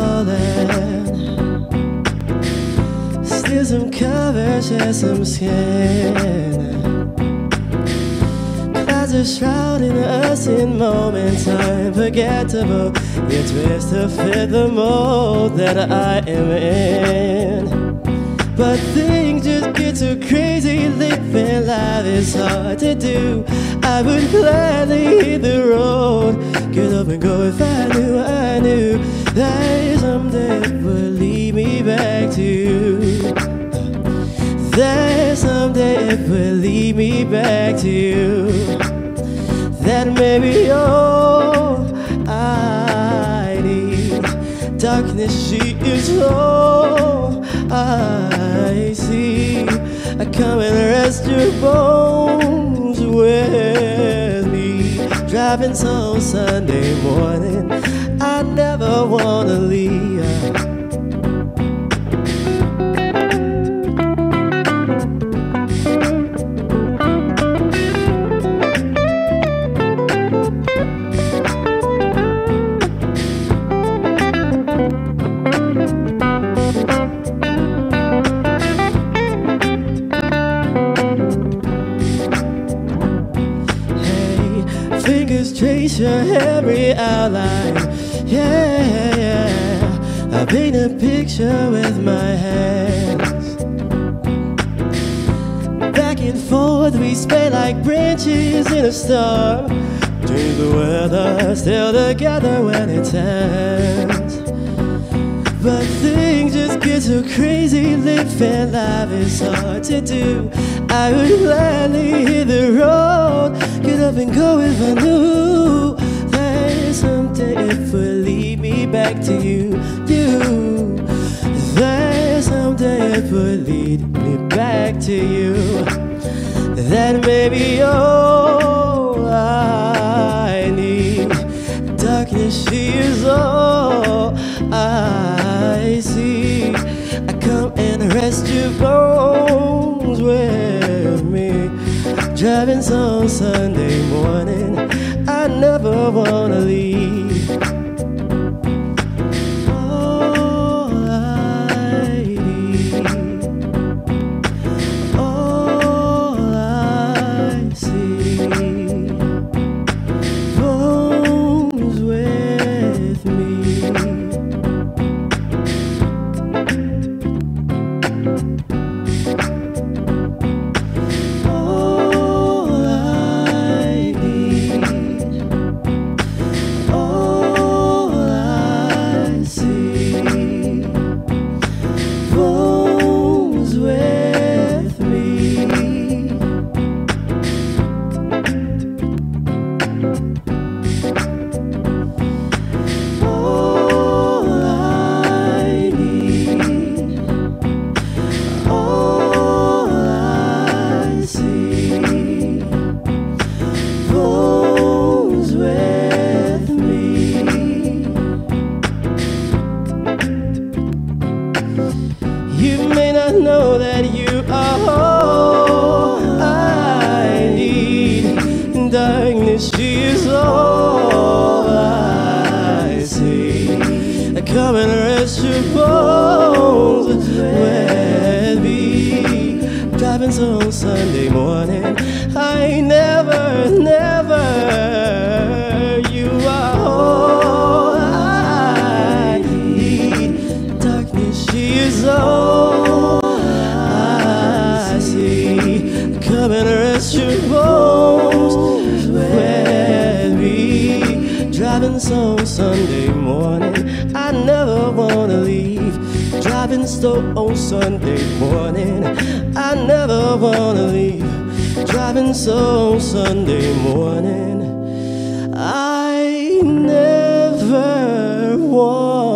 falling. Still jsem kawę, że jsem scared. Clouds are shrouding us in moments unforgettable. You twist to fit the mold that I am in. But things just get so crazy, living life is hard to do. I would gladly hit the road, get up and go if I knew that someday would lead me back to you. That someday it will lead me back to you. That may be all I need. Darkness, she is all I see. I come and rest your bones with me. Driving home Sunday morning, I never wanna leave. Fingers trace your every outline. Yeah, I paint a picture with my hands. Back and forth we sway like branches in a storm. Change the weather, still together when it ends. But things just get so crazy, living life is hard to do. I would gladly hit the road, get up and go if I knew that someday it would lead me back to you. That someday it would lead me back to you. That may be all I need. Darkness, she is all I see. I come and rest your bones with me. Driving home Sunday morning, I never wanna leave. All I see, bones with me. Know that you are all I need. Darkness, she is all I see. I come and rest your bones with me. Driving home Sunday morning, I never. You are all I need. Darkness, she is all. Come and rest your bones with me. Driving home Sunday morning, I never wanna leave. Driving home on Sunday morning, I never wanna leave. Driving home Sunday morning, I never wanna